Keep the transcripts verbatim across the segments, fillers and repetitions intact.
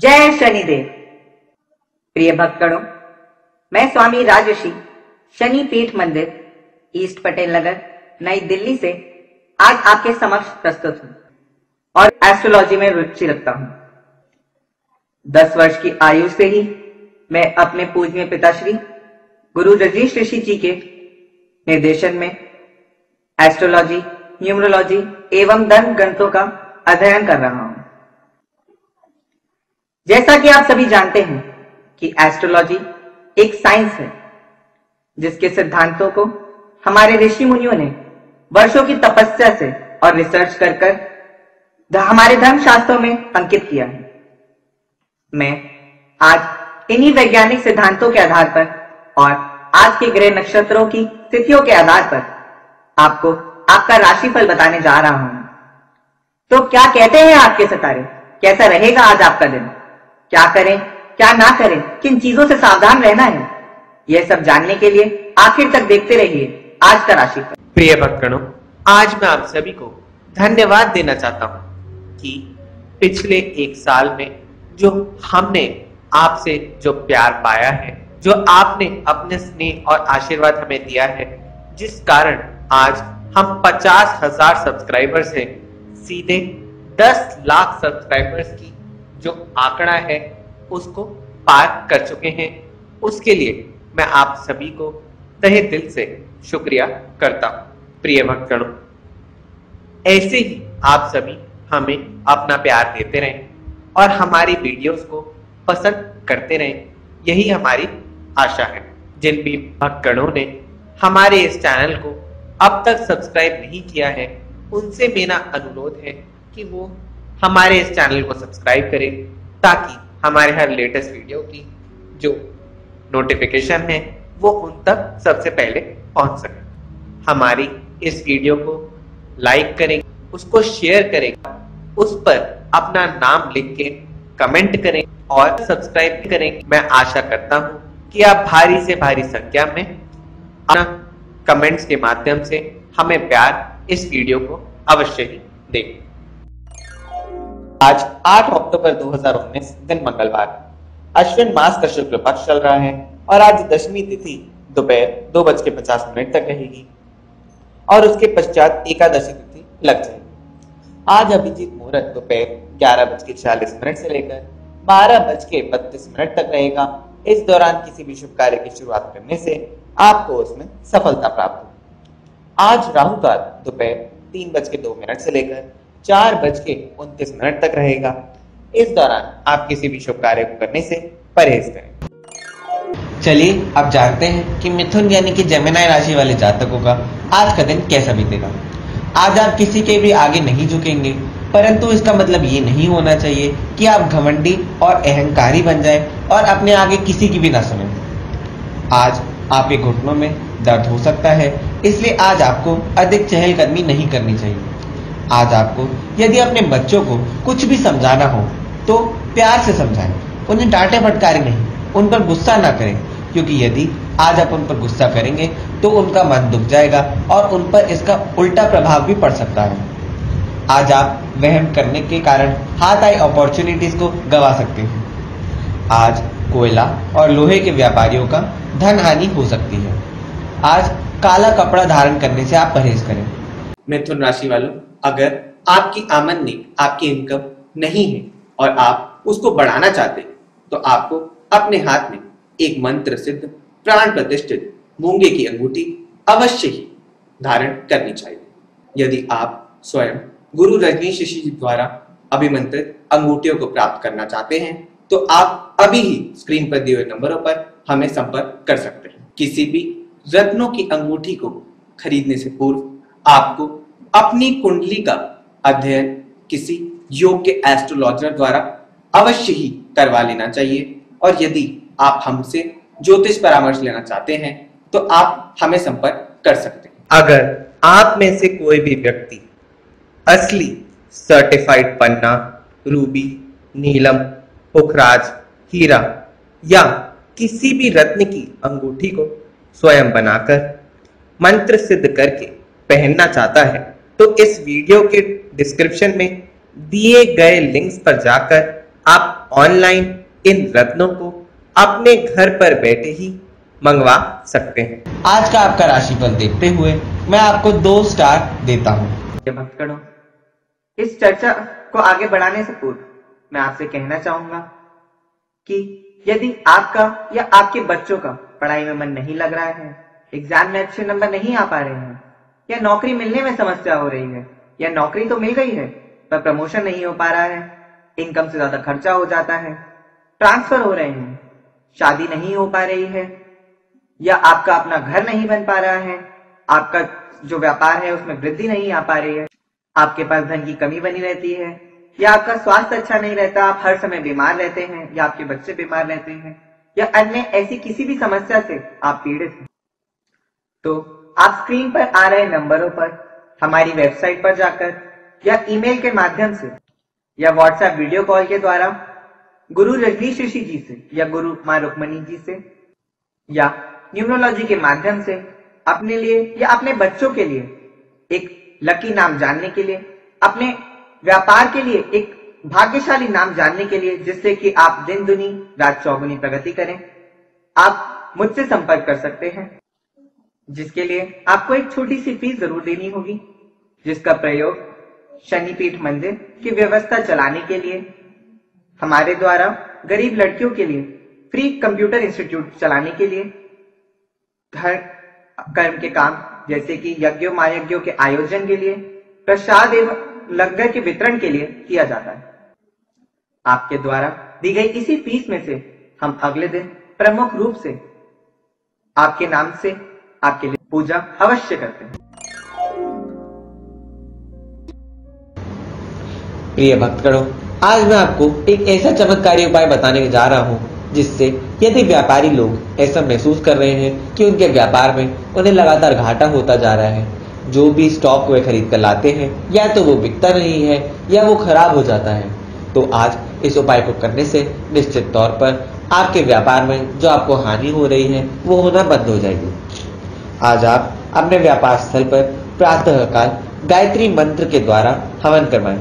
जय शनिदेव। प्रिय भक्तगणों, मैं स्वामी राज ऋषि शनि पीठ मंदिर ईस्ट पटेल नगर नई दिल्ली से आज आपके समक्ष प्रस्तुत हूँ और एस्ट्रोलॉजी में रुचि रखता हूँ। दस वर्ष की आयु से ही मैं अपने पूजनीय पिताश्री गुरु रजनीश ऋषि जी के निर्देशन में एस्ट्रोलॉजी, न्यूमरोलॉजी एवं धर्म ग्रंथों का अध्ययन कर रहा हूँ। जैसा कि आप सभी जानते हैं कि एस्ट्रोलॉजी एक साइंस है जिसके सिद्धांतों को हमारे ऋषि मुनियों ने वर्षों की तपस्या से और रिसर्च कर कर हमारे धर्म शास्त्रों में अंकित किया है। मैं आज इन्हीं वैज्ञानिक सिद्धांतों के आधार पर और आज के ग्रह नक्षत्रों की तिथियों के आधार पर आपको आपका राशिफल बताने जा रहा हूं। तो क्या कहते हैं आपके सितारे, कैसा रहेगा आज आपका दिन, क्या करें क्या ना करें, किन चीजों से सावधान रहना है, यह सब जानने के लिए आखिर तक देखते रहिए आज का राशिफल। प्रिय भक्तगणों, आज मैं आप सभी को धन्यवाद देना चाहता हूँ कि पिछले एक साल में जो हमने आपसे जो प्यार पाया है, जो आपने अपने स्नेह और आशीर्वाद हमें दिया है, जिस कारण आज हम पचास हजार सब्सक्राइबर्स हैं, सीधे दस लाख सब्सक्राइबर्स की जो आंकड़ा है उसको पार कर चुके हैं। उसके लिए मैं आप सभी को तहे दिल से शुक्रिया करता हूँ। प्रिय भक्तगणों, ऐसे ही आप सभी हमें अपना प्यार देते रहें और हमारी वीडियोस को पसंद करते रहें, यही हमारी आशा है। जिन भी भक्तगणों ने हमारे इस चैनल को अब तक सब्सक्राइब नहीं किया है, उनसे मेरा अनुरोध है कि वो हमारे इस चैनल को सब्सक्राइब करें ताकि हमारे हर लेटेस्ट वीडियो की जो नोटिफिकेशन है वो उन तक सबसे पहले पहुंच सके। हमारी इस वीडियो को लाइक करें, उसको शेयर करें, उस पर अपना नाम लिख के कमेंट करें और सब्सक्राइब करें। मैं आशा करता हूं कि आप भारी से भारी संख्या में अपना कमेंट्स के माध्यम से हमें प्यार इस वीडियो को अवश्य ही दें। आज आठ अक्टूबर दो हजार उन्नीस दिन मंगलवार, अश्विन मास का शुक्ल पक्ष चल रहा है और आज दशमी तिथि दोपहर दो बज के पचास मिनट तक रहेगी और उसके पश्चात एकादशी तिथि लग जाएगी। आज अभिजीत मुहूर्त दोपहर ग्यारह बज के छियालीस मिनट से लेकर बारह बज के बत्तीस मिनट तक रहेगा। इस दौरान किसी भी शुभ कार्य की शुरुआत करने से आपको उसमें सफलता प्राप्त हो। आज राहु काल दोपहर तीन बज के दो मिनट से लेकर चार बज के उनतीस मिनट तक रहेगा। इस दौरान आप किसी भी शुभ कार्य को करने से परहेज करें। चलिए अब जानते हैं कि मिथुन यानी कि जेमिनी राशि वाले जातकों का आज का दिन कैसा बीतेगा। आज आप किसी के भी आगे नहीं झुकेंगे, परंतु इसका मतलब ये नहीं होना चाहिए कि आप घमंडी और अहंकारी बन जाएं और अपने आगे किसी की भी ना सुने। आज आपके घुटनों में दर्द हो सकता है, इसलिए आज आपको अधिक चहलकदमी नहीं करनी चाहिए। आज आपको यदि अपने बच्चों को कुछ भी समझाना हो तो प्यार से समझाएं, उन्हें डांटे फटकारे नहीं, उन पर गुस्सा ना करें, क्योंकि यदि आज आप उन पर गुस्सा करेंगे तो उनका मन दुख जाएगा और उन पर इसका उल्टा प्रभाव भी पड़ सकता है। आज आप वहम करने के कारण हाथ आई अपॉर्चुनिटीज को गंवा सकते हैं। आज कोयला और लोहे के व्यापारियों का धन हानि हो सकती है। आज काला कपड़ा धारण करने से आप परहेज करें। मिथुन राशि वालों, अगर आपकी आमदनी, आपकी इनकम नहीं है और आप उसको बढ़ाना चाहते हैं तो आपको अपने हाथ में एक मंत्र सिद्ध प्राण प्रतिष्ठित मूंगे की अंगूठी अवश्य ही धारण करनी चाहिए। यदि आप स्वयं गुरु रजनीश ऋषि जी द्वारा अभिमंत्रित अंगूठियों को प्राप्त करना चाहते हैं तो आप अभी ही स्क्रीन पर दिए हुए नंबरों पर हमें संपर्क कर सकते हैं। किसी भी रत्नों की अंगूठी को खरीदने से पूर्व आपको अपनी कुंडली का अध्ययन किसी योग के एस्ट्रोलॉजर द्वारा अवश्य ही करवा लेना चाहिए और यदि आप हमसे ज्योतिष परामर्श लेना चाहते हैं तो आप हमें संपर्क कर सकते हैं। अगर आप में से कोई भी व्यक्ति असली सर्टिफाइड पन्ना, रूबी, नीलम, पुखराज, हीरा या किसी भी रत्न की अंगूठी को स्वयं बनाकर मंत्र सिद्ध करके पहनना चाहता है तो इस वीडियो के डिस्क्रिप्शन में दिए गए लिंक्स पर जाकर आप ऑनलाइन इन रत्नों को अपने घर पर बैठे ही मंगवा सकते हैं। आज का आपका राशिफल देखते हुए मैं आपको दो स्टार देता हूँ। इस चर्चा को आगे बढ़ाने से पूर्व मैं आपसे कहना चाहूंगा कि यदि आपका या आपके बच्चों का पढ़ाई में मन नहीं लग रहा है, एग्जाम में अच्छे नंबर नहीं आ पा रहे हैं, या नौकरी मिलने में समस्या हो रही है, या नौकरी तो मिल गई है पर प्रमोशन नहीं हो पा रहा है, इनकम से ज्यादा खर्चा हो जाता है, ट्रांसफर हो रहे हैं, शादी नहीं हो पा रही है, या आपका अपना घर नहीं बन पा रहा है, आपका जो व्यापार है उसमें वृद्धि नहीं आ पा रही है, आपके पास धन की कमी बनी रहती है, या आपका स्वास्थ्य अच्छा नहीं रहता, आप हर समय बीमार रहते हैं, या आपके बच्चे बीमार रहते हैं, या अन्य ऐसी किसी भी समस्या से आप पीड़ित हैं, तो आप स्क्रीन पर आ रहे नंबरों पर हमारी वेबसाइट पर जाकर या ईमेल के माध्यम से या व्हाट्सएप वीडियो कॉल के द्वारा गुरु रजनीश ऋषि जी से या गुरु मां रुक्मणी जी से या न्यूमरोलॉजी के माध्यम से अपने लिए या अपने बच्चों के लिए एक लकी नाम जानने के लिए, अपने व्यापार के लिए एक भाग्यशाली नाम जानने के लिए, जिससे कि आप दिन दुनी रात चौगुनी प्रगति करें, आप मुझसे संपर्क कर सकते हैं, जिसके लिए आपको एक छोटी सी फीस जरूर देनी होगी, जिसका प्रयोग शनि पीठ मंदिर की व्यवस्था चलाने के लिए हमारे द्वारा गरीब लड़कियों के लिए फ्री कंप्यूटर इंस्टीट्यूट चलाने के लिए धर्म कर्म के काम जैसे कि यज्ञों महायज्ञों के आयोजन के लिए, प्रसाद एवं लंगर के वितरण के लिए किया जाता है। आपके द्वारा दी गई इसी फीस में से हम अगले दिन प्रमुख रूप से आपके नाम से आपके लिए पूजा अवश्य करते हैं। प्रिय भक्तगणों, आज मैं आपको एक ऐसा चमत्कारी उपाय बताने जा रहा हूँ, जिससे यदि व्यापारी लोग ऐसा महसूस कर रहे हैं कि उनके व्यापार में उन्हें लगातार घाटा होता जा रहा है, जो भी स्टॉक वे खरीद कर लाते हैं या तो वो बिकता नहीं है या वो खराब हो जाता है, तो आज इस उपाय को करने से निश्चित तौर पर आपके व्यापार में जो आपको हानि हो रही है वो होना बंद हो जाएगी। आज आप अपने व्यापार स्थल पर प्रातःकाल गायत्री मंत्र के द्वारा हवन करवाएं।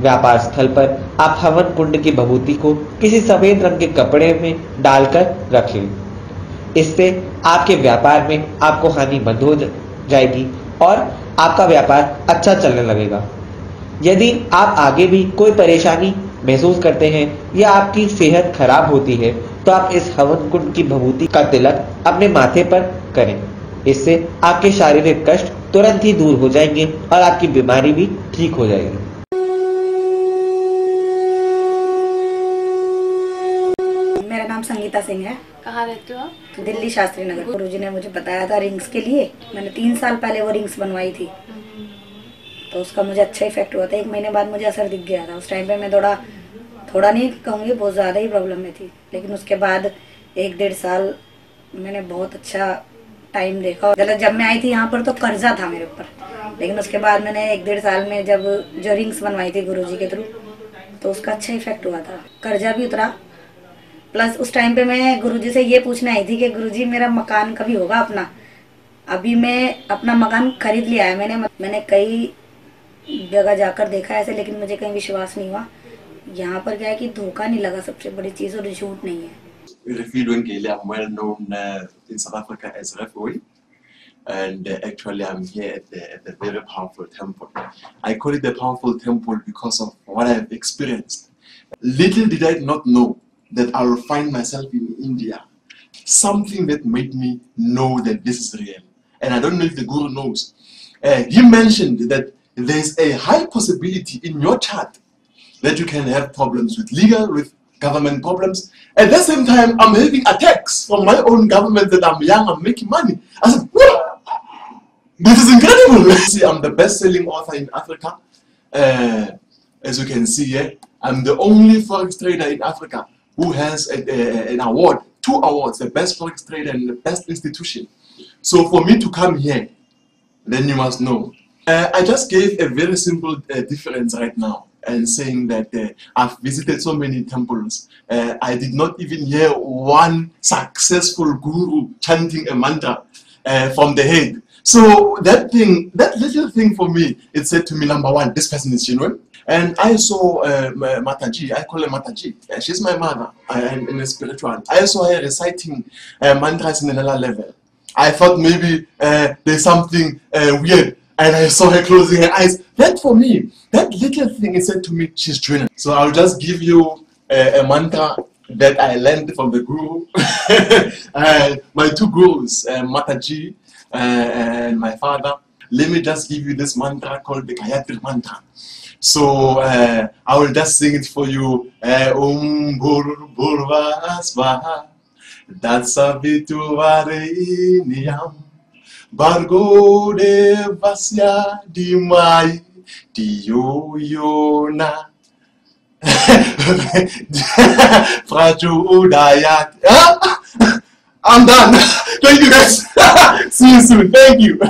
व्यापार स्थल पर आप हवन कुंड की भभूति को किसी सफेद रंग के कपड़े में डालकर रख लें। इससे आपके व्यापार में आपको हानि बंद हो जाएगी और आपका व्यापार अच्छा चलने लगेगा। यदि आप आगे भी कोई परेशानी महसूस करते हैं या आपकी सेहत खराब होती है, तो आप इस हवन कुंड की भभूति का तिलक अपने माथे पर करें। इससे आपके शारीरिक कष्ट तुरंत ही दूर हो जाएंगे और आपकी बीमारी भी ठीक हो जाएगी। मेरा नाम संगीता सिंह है। कहाँ रहते हो आप? दिल्ली शास्त्री नगर। गुरुजी ने मुझे बताया था रिंग्स के लिए, मैंने तीन साल पहले वो रिंग्स बनवाई थी, तो उसका मुझे अच्छा इफेक्ट हुआ था। एक महीने बाद मुझे असर दिख गया था। उस टाइम पे मैं थोड़ा थोड़ा नहीं कहूँगी, बहुत ज्यादा ही प्रॉब्लम में थी, लेकिन उसके बाद एक डेढ़ साल मैंने बहुत अच्छा टाइम देखा। गलत जब मैं आई थी यहाँ पर तो कर्जा था मेरे ऊपर, लेकिन उसके बाद मैंने एक डेढ़ साल में जब जो रिंग्स बनवाई थी गुरुजी के थ्रू, तो उसका अच्छा इफेक्ट हुआ था, कर्जा भी उतरा। प्लस उस टाइम पे मैं गुरुजी से ये पूछने आई थी कि गुरुजी मेरा मकान कभी होगा अपना? अभी मैं अपना मकान खरीद लिया है मैंने मैंने कई जगह जाकर देखा ऐसे, लेकिन मुझे कहीं विश्वास नहीं हुआ। यहाँ पर क्या है कि धोखा नहीं लगा, सबसे बड़ी चीज़, और झूठ नहीं है। Revealing that I'm well known uh, in South Africa as Rahu Kaal, and uh, actually I'm here at the, at the very powerful temple. I call it the powerful temple because of what I've experienced. Little did I not know that I will find myself in India. Something that made me know that this is real, and I don't know if the Guru knows. Uh, he mentioned that there is a high possibility in your chart that you can have problems with legal, with government problems. At the same time, I'm having attacks from my own government that I'm young, I'm making money. I said, whoa, this is incredible. See, I'm the best-selling author in Africa. Uh, as you can see here, I'm the only forex trader in Africa who has a, a, an award, two awards, the best forex trader and the best institution. So for me to come here, then you must know. Uh, I just gave a very simple uh, difference right now, and saying that uh, I've visited so many temples. Uh, I did not even hear one successful guru chanting a mantra uh, from the head. So that thing, that little thing for me, it said to me, number one, this person is genuine. And I saw uh, Mataji, I call her Mataji, she's my mother and in a spiritual. I saw her reciting uh, mantras in another level. I thought maybe uh, there's something uh, weird, and I saw her closing her eyes. That for me, that little thing, it said to me, she's dreaming. So I'll just give you a, a mantra that I learned from the guru. uh, my two gurus, uh, Mataji uh, and my father. Let me just give you this mantra called the Gayatri Mantra. So uh, I will just sing it for you. Om Bhur Bhurva Svaha Datsaviturvareyam Bargo Devasya Dimai Diyoyona Prajudayat. I'm done. Thank you guys. See you soon. Thank you.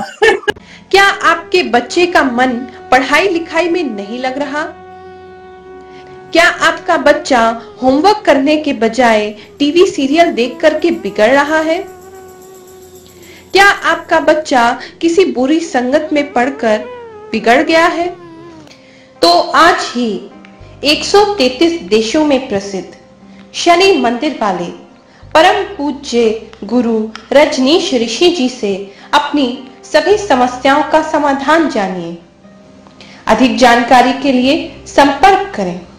क्या आपके बच्चे का मन पढ़ाई लिखाई में नहीं लग रहा? क्या आपका बच्चा होमवर्क करने के बजाय टीवी सीरियल देख करके बिगड़ रहा है? क्या आपका बच्चा किसी बुरी संगत में पढ़कर बिगड़ गया है? तो आज ही एक सौ तैंतीस देशों में प्रसिद्ध शनि मंदिर वाले परम पूज्य गुरु रजनीश ऋषि जी से अपनी सभी समस्याओं का समाधान जानिए। अधिक जानकारी के लिए संपर्क करें।